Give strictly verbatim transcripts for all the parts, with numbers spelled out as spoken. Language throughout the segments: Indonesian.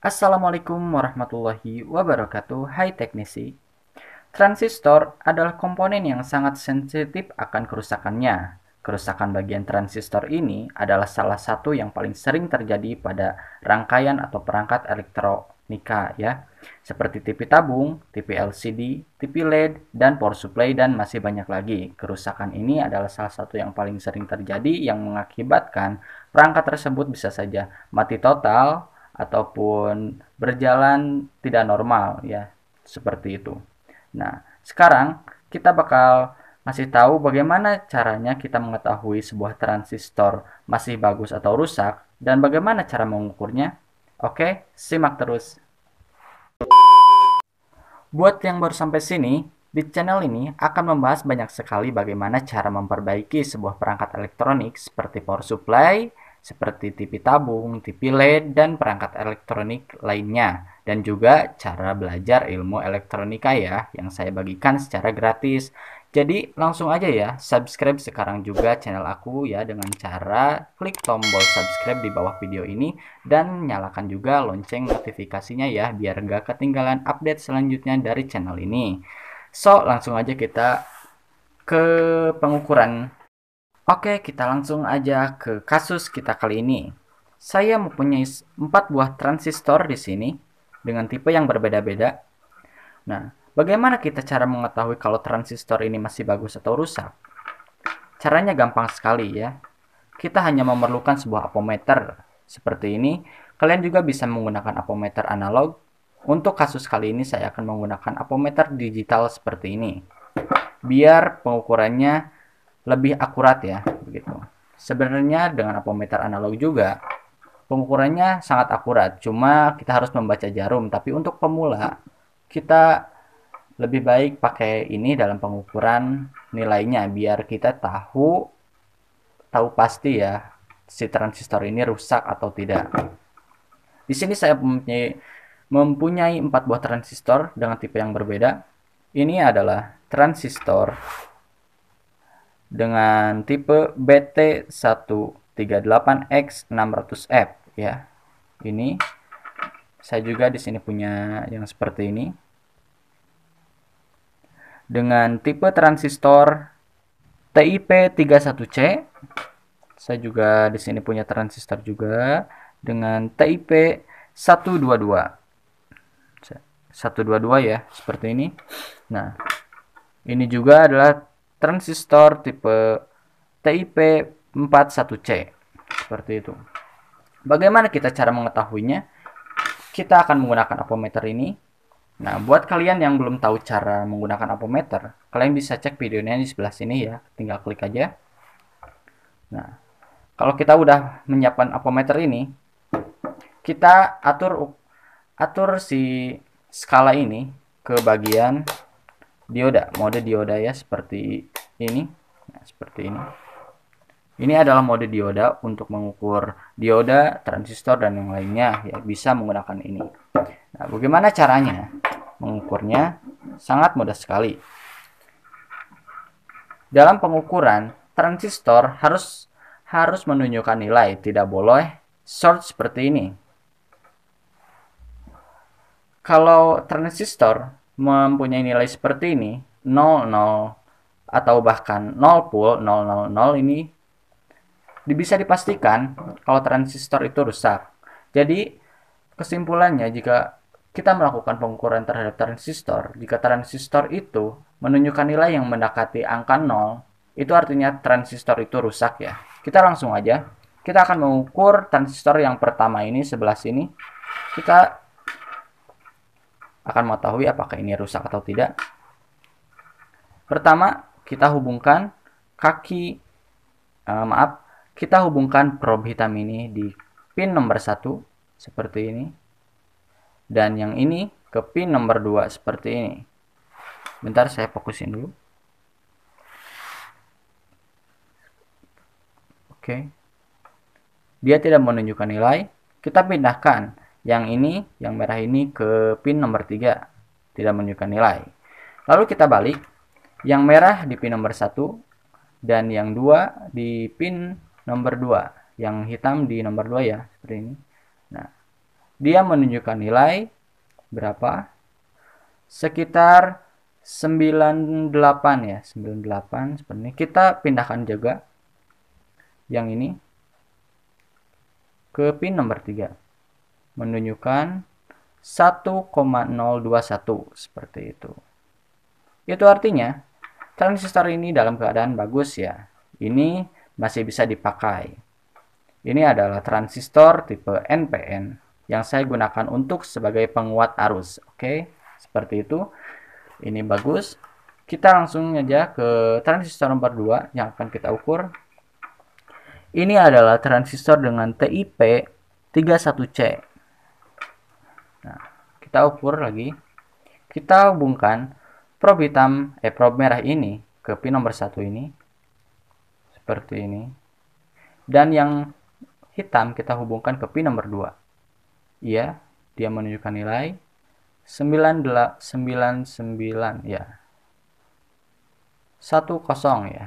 Assalamualaikum warahmatullahi wabarakatuh. Hai teknisi. Transistor adalah komponen yang sangat sensitif akan kerusakannya. Kerusakan bagian transistor ini adalah salah satu yang paling sering terjadi pada rangkaian atau perangkat elektronika ya, seperti T V tabung, T V L C D, T V L E D, dan power supply, dan masih banyak lagi. Kerusakan ini adalah salah satu yang paling sering terjadi yang mengakibatkan perangkat tersebut bisa saja mati total ataupun berjalan tidak normal ya, seperti itu. Nah, sekarang kita bakal masih tahu bagaimana caranya kita mengetahui sebuah transistor masih bagus atau rusak dan bagaimana cara mengukurnya. Oke, simak terus. Buat yang baru sampai sini, di channel ini akan membahas banyak sekali bagaimana cara memperbaiki sebuah perangkat elektronik seperti power supply, seperti T V tabung, T V L E D, dan perangkat elektronik lainnya. Dan juga cara belajar ilmu elektronika ya, yang saya bagikan secara gratis. Jadi langsung aja ya, subscribe sekarang juga channel aku ya, dengan cara klik tombol subscribe di bawah video ini. Dan nyalakan juga lonceng notifikasinya ya, biar gak ketinggalan update selanjutnya dari channel ini. So, langsung aja kita ke pengukuran. Oke, kita langsung aja ke kasus kita kali ini. Saya mempunyai empat buah transistor di sini dengan tipe yang berbeda-beda. Nah, bagaimana kita cara mengetahui kalau transistor ini masih bagus atau rusak? Caranya gampang sekali ya. Kita hanya memerlukan sebuah apometer seperti ini. Kalian juga bisa menggunakan apometer analog. Untuk kasus kali ini saya akan menggunakan apometer digital seperti ini, biar pengukurannya lebih akurat ya, begitu. Sebenarnya dengan apometer analog juga pengukurannya sangat akurat, cuma kita harus membaca jarum. Tapi untuk pemula kita lebih baik pakai ini dalam pengukuran nilainya, biar kita tahu tahu pasti ya si transistor ini rusak atau tidak. Di sini saya mempunyai mempunyai empat buah transistor dengan tipe yang berbeda. Ini adalah transistor dengan tipe B T satu tiga delapan X enam ratus F ya. Ini saya juga di sini punya yang seperti ini dengan tipe transistor T I P tiga puluh satu C. Saya juga di sini punya transistor juga dengan T I P seratus dua puluh dua ya, seperti ini. Nah, ini juga adalah transistor tipe T I P empat puluh satu C, seperti itu. Bagaimana kita cara mengetahuinya? Kita akan menggunakan apometer ini. Nah, buat kalian yang belum tahu cara menggunakan apometer, kalian bisa cek videonya di sebelah sini ya, tinggal klik aja. Nah, kalau kita udah menyiapkan apometer ini, kita atur atur si skala ini ke bagian dioda, mode dioda ya, seperti ini. Nah, seperti ini. Ini adalah mode dioda untuk mengukur dioda, transistor, dan yang lainnya ya, bisa menggunakan ini. Nah, bagaimana caranya mengukurnya? Sangat mudah sekali. Dalam pengukuran transistor harus harus menunjukkan nilai, tidak boleh short seperti ini. Kalau transistor mempunyai nilai seperti ini, nol nol atau bahkan nol pul, nol nol nol, ini bisa dipastikan kalau transistor itu rusak. Jadi kesimpulannya, jika kita melakukan pengukuran terhadap transistor, jika transistor itu menunjukkan nilai yang mendekati angka nol, itu artinya transistor itu rusak ya. Kita langsung aja, kita akan mengukur transistor yang pertama ini sebelah sini. Kita akan mengetahui apakah ini rusak atau tidak. Pertama, kita hubungkan kaki, eh, maaf, kita hubungkan probe hitam ini di pin nomor satu seperti ini, dan yang ini ke pin nomor dua seperti ini. Bentar, saya fokusin dulu. Oke. Dia tidak menunjukkan nilai. Kita pindahkan yang ini, yang merah ini, ke pin nomor tiga. Tidak menunjukkan nilai. Lalu kita balik. Yang merah di pin nomor satu. Dan yang dua di pin nomor dua. Yang hitam di nomor dua ya. Seperti ini. Nah, dia menunjukkan nilai berapa? Sekitar sembilan puluh delapan ya, sembilan puluh delapan seperti ini. Kita pindahkan juga yang ini ke pin nomor tiga. Menunjukkan satu koma nol dua satu seperti itu. Itu artinya transistor ini dalam keadaan bagus ya. Ini masih bisa dipakai. Ini adalah transistor tipe N P N yang saya gunakan untuk sebagai penguat arus. Oke, seperti itu. Ini bagus. Kita langsung aja ke transistor nomor dua yang akan kita ukur. Ini adalah transistor dengan T I P tiga puluh satu C. Nah, kita ukur lagi. Kita hubungkan probe hitam, eh probe merah ini ke pin nomor satu ini. Seperti ini. Dan yang hitam kita hubungkan ke pin nomor dua. Iya, dia menunjukkan nilai sembilan sembilan sembilan ya. sepuluh ya.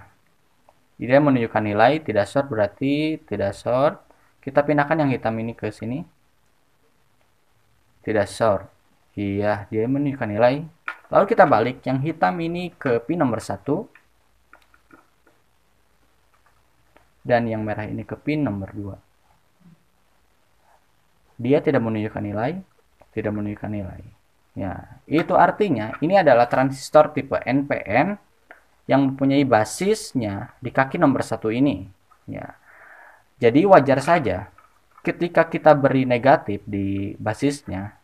Dia menunjukkan nilai tidak short, berarti tidak short. Kita pindahkan yang hitam ini ke sini. Tidak short. Iya, dia menunjukkan nilai. Lalu kita balik yang hitam ini ke pin nomor satu. Dan yang merah ini ke pin nomor dua. Dia tidak menunjukkan nilai, tidak menunjukkan nilai. Ya, itu artinya ini adalah transistor tipe N P N yang mempunyai basisnya di kaki nomor satu ini. Ya. Jadi wajar saja ketika kita beri negatif di basisnya,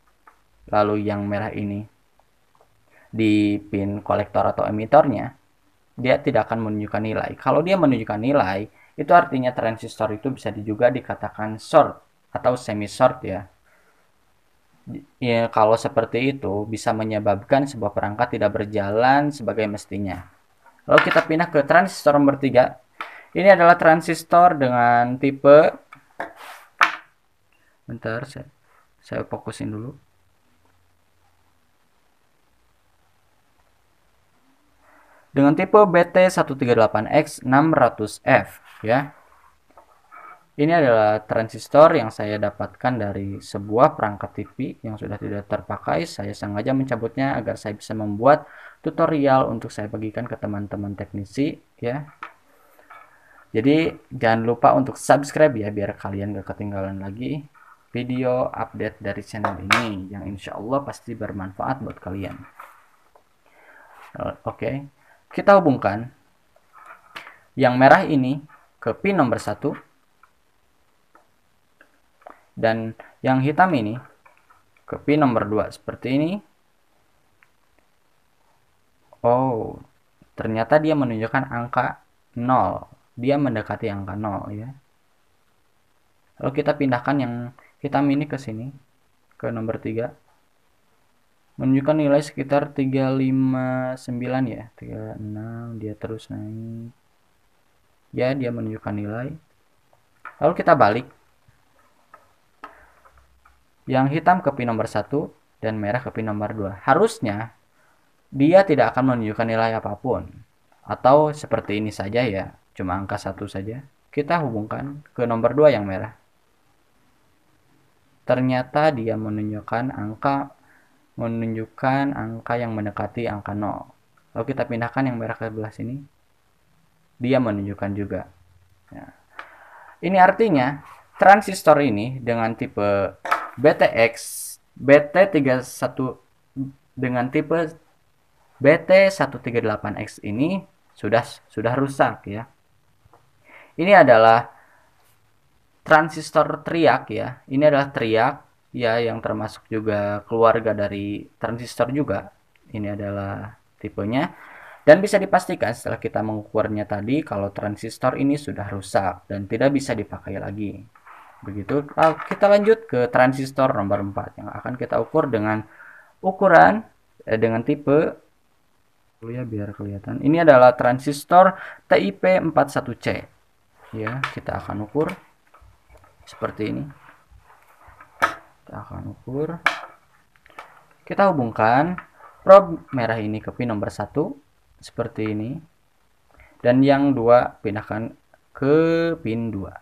lalu yang merah ini di pin kolektor atau emitornya, dia tidak akan menunjukkan nilai. Kalau dia menunjukkan nilai, itu artinya transistor itu bisa juga dikatakan short atau semi short ya. Ya, kalau seperti itu bisa menyebabkan sebuah perangkat tidak berjalan sebagai mestinya. Lalu kita pindah ke transistor nomor tiga. Ini adalah transistor dengan tipe, bentar saya, saya fokusin dulu. Dengan tipe B T satu tiga delapan X enam ratus F. Ya, ini adalah transistor yang saya dapatkan dari sebuah perangkat T V yang sudah tidak terpakai. Saya sengaja mencabutnya agar saya bisa membuat tutorial untuk saya bagikan ke teman-teman teknisi ya. Jadi jangan lupa untuk subscribe ya, biar kalian gak ketinggalan lagi video update dari channel ini yang insya Allah pasti bermanfaat buat kalian. Oke, okay. Kita hubungkan yang merah ini ke pin nomor satu dan yang hitam ini ke pin nomor dua seperti ini. Oh, ternyata dia menunjukkan angka nol. Dia mendekati angka nol ya. Lalu kita pindahkan yang hitam ini ke sini ke nomor tiga. Menunjukkan nilai sekitar tiga lima sembilan ya, tiga enam, dia terus naik. Ya, dia menunjukkan nilai. Lalu kita balik yang hitam ke pin nomor satu dan merah ke pin nomor dua. Harusnya dia tidak akan menunjukkan nilai apapun, atau seperti ini saja ya, cuma angka satu saja. Kita hubungkan ke nomor dua yang merah. Ternyata dia menunjukkan angka, menunjukkan angka yang mendekati angka nol. Lalu kita pindahkan yang merah ke belah sini. Dia menunjukkan juga. Nah, ini artinya transistor ini dengan tipe B T X B T tiga puluh satu dengan tipe B T satu tiga delapan X ini sudah sudah rusak ya. Ini adalah transistor triak ya. Ini adalah triak ya, yang termasuk juga keluarga dari transistor juga. Ini adalah tipenya. Dan bisa dipastikan setelah kita mengukurnya tadi kalau transistor ini sudah rusak dan tidak bisa dipakai lagi. Begitu, kita lanjut ke transistor nomor empat yang akan kita ukur dengan ukuran eh, dengan tipe ya, biar kelihatan. Ini adalah transistor T I P empat puluh satu C. Ya, kita akan ukur seperti ini. Kita akan ukur. Kita hubungkan probe merah ini ke pin nomor satu. Seperti ini. Dan yang dua pindahkan ke pin dua.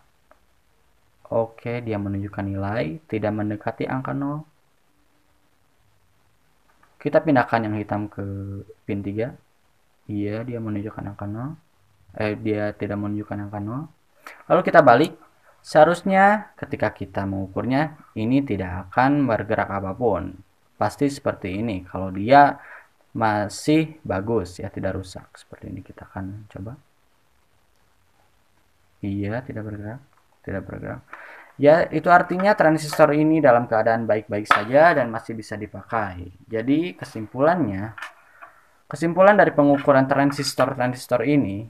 Oke, dia menunjukkan nilai tidak mendekati angka nol. Kita pindahkan yang hitam ke pin tiga. Iya, dia menunjukkan angka nol. Eh, dia tidak menunjukkan angka nol. Lalu kita balik. Seharusnya ketika kita mengukurnya, ini tidak akan bergerak apapun. Pasti seperti ini. Kalau dia masih bagus, ya tidak rusak. Seperti ini kita akan coba. Iya, tidak bergerak. Tidak bergerak. Ya, itu artinya transistor ini dalam keadaan baik-baik saja dan masih bisa dipakai. Jadi kesimpulannya, kesimpulan dari pengukuran transistor-transistor ini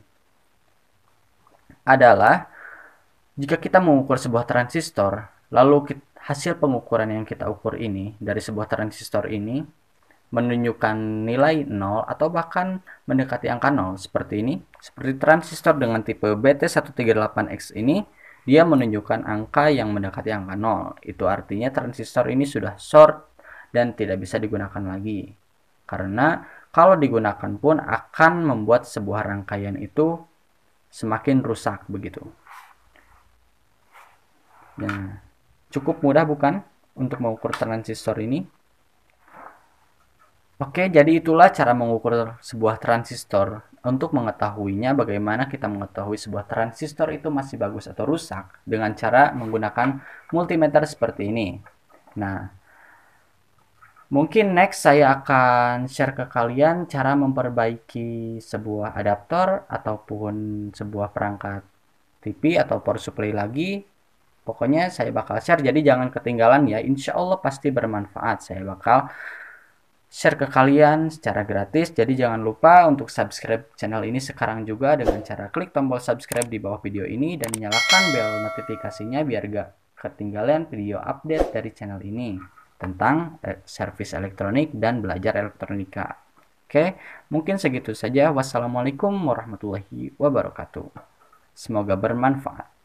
adalah jika kita mengukur sebuah transistor, lalu kita, hasil pengukuran yang kita ukur ini dari sebuah transistor ini menunjukkan nilai nol atau bahkan mendekati angka nol seperti ini, seperti transistor dengan tipe B T seratus tiga puluh delapan X ini, dia menunjukkan angka yang mendekati angka nol. Itu artinya transistor ini sudah short dan tidak bisa digunakan lagi. Karena kalau digunakan pun akan membuat sebuah rangkaian itu semakin rusak begitu. Nah, cukup mudah bukan untuk mengukur transistor ini? Oke, jadi itulah cara mengukur sebuah transistor. Untuk mengetahuinya, bagaimana kita mengetahui sebuah transistor itu masih bagus atau rusak dengan cara menggunakan multimeter seperti ini. Nah, mungkin next saya akan share ke kalian cara memperbaiki sebuah adaptor ataupun sebuah perangkat T V atau power supply lagi. Pokoknya saya bakal share, jadi jangan ketinggalan ya. Insya Allah pasti bermanfaat. Saya bakal share ke kalian secara gratis, jadi jangan lupa untuk subscribe channel ini sekarang juga dengan cara klik tombol subscribe di bawah video ini dan nyalakan bel notifikasinya biar gak ketinggalan video update dari channel ini tentang servis elektronik dan belajar elektronika. Oke, mungkin segitu saja. Wassalamualaikum warahmatullahi wabarakatuh. Semoga bermanfaat.